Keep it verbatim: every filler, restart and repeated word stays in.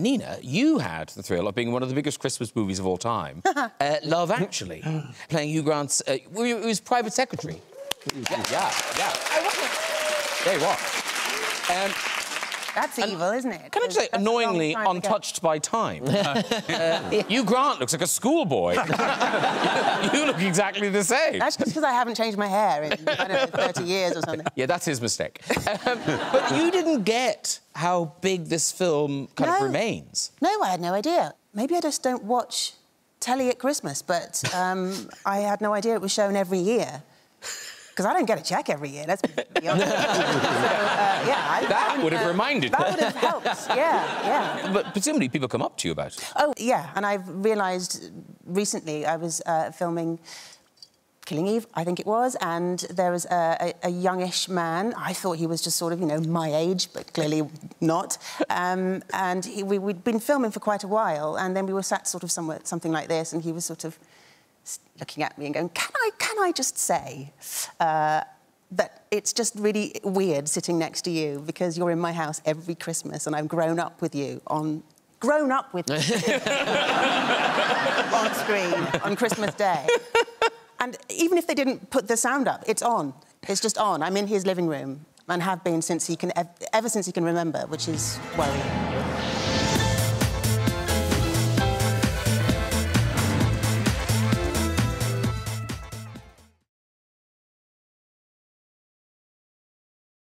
Nina, you had the thrill of being one of the biggest Christmas movies of all time, uh, Love, Actually, playing Hugh Grant's... Uh, who was private secretary. yeah, yeah, yeah. I wasn't. There you are. Um, That's evil, isn't it? Can I just say, annoyingly, untouched by time. uh, yeah. You, Grant, looks like a schoolboy. You look exactly the same. That's just because I haven't changed my hair in, I don't know, thirty years or something. Yeah, that's his mistake. Um, but you didn't get how big this film kind no. of remains. No, I had no idea. Maybe I just don't watch telly at Christmas, but um, I had no idea it was shown every year. Because I don't get a check every year, let's be honest. so, uh, yeah, I, that I would have uh, reminded me. That would have helped, yeah, yeah. But presumably people come up to you about it. Oh, yeah, and I've realised recently I was uh, filming Killing Eve, I think it was, and there was a, a, a youngish man. I thought he was just sort of, you know, my age, but clearly not. Um, and he, we, we'd been filming for quite a while, and then we were sat sort of somewhere, something like this, and he was sort of looking at me and going, can I, can I just say uh, that it's just really weird sitting next to you because you're in my house every Christmas and I'm grown up with you on... Grown up with you on screen on Christmas Day. And even if they didn't put the sound up, it's on. It's just on. I'm in his living room and have been since he can... Ev ever since he can remember, which is worrying.